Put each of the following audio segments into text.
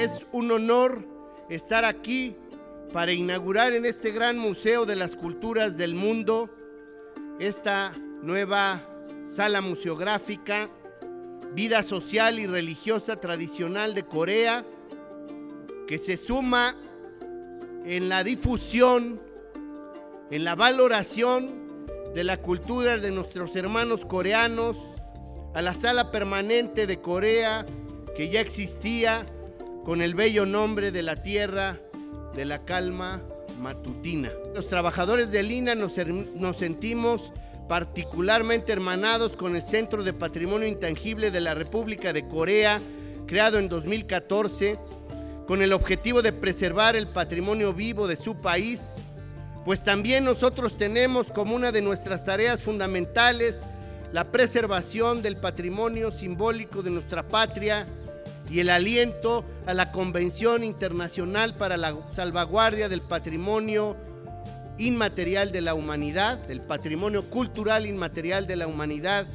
Es un honor estar aquí para inaugurar en este gran Museo de las Culturas del Mundo esta nueva sala museográfica, vida social y religiosa tradicional de Corea, que se suma en la difusión, en la valoración de la cultura de nuestros hermanos coreanos, a la sala permanente de Corea que ya existía con el bello nombre de la tierra de la calma matutina. Los trabajadores del INA nos sentimos particularmente hermanados con el Centro de Patrimonio Intangible de la República de Corea, creado en 2014, con el objetivo de preservar el patrimonio vivo de su país, pues también nosotros tenemos como una de nuestras tareas fundamentales la preservación del patrimonio simbólico de nuestra patria y el aliento a la Convención Internacional para la Salvaguardia del Patrimonio Inmaterial de la Humanidad, del Patrimonio Cultural Inmaterial de la Humanidad,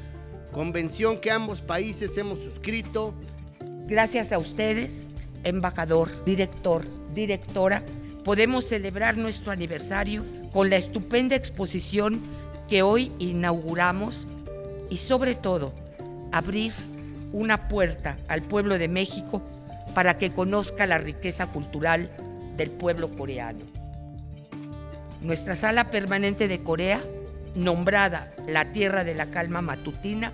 convención que ambos países hemos suscrito. Gracias a ustedes, embajador, director, directora, podemos celebrar nuestro aniversario con la estupenda exposición que hoy inauguramos y sobre todo abrir una puerta al pueblo de México para que conozca la riqueza cultural del pueblo coreano. Nuestra sala permanente de Corea, nombrada la Tierra de la Calma Matutina,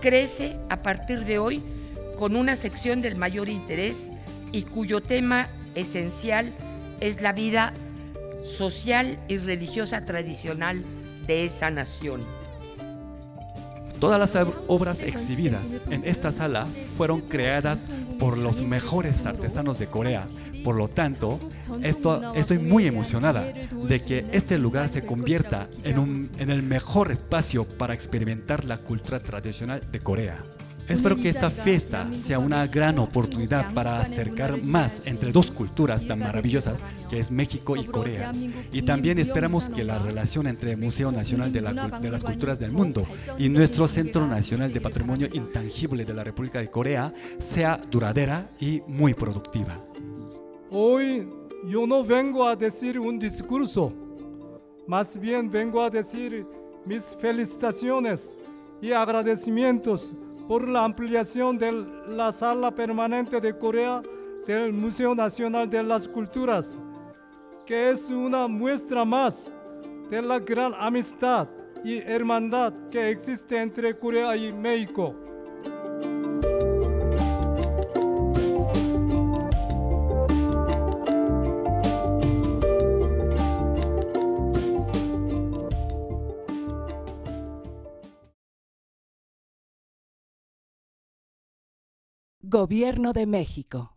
crece a partir de hoy con una sección del mayor interés y cuyo tema esencial es la vida social y religiosa tradicional de esa nación. Todas las obras exhibidas en esta sala fueron creadas por los mejores artesanos de Corea. Por lo tanto, estoy muy emocionada de que este lugar se convierta en el mejor espacio para experimentar la cultura tradicional de Corea. Espero que esta fiesta sea una gran oportunidad para acercar más entre dos culturas tan maravillosas que es México y Corea. Y también esperamos que la relación entre el Museo Nacional de las Culturas del Mundo y nuestro Centro Nacional de Patrimonio Intangible de la República de Corea sea duradera y muy productiva. Hoy yo no vengo a decir un discurso, más bien vengo a decir mis felicitaciones y agradecimientos por la ampliación de la sala permanente de Corea del Museo Nacional de las Culturas, que es una muestra más de la gran amistad y hermandad que existe entre Corea y México. Gobierno de México.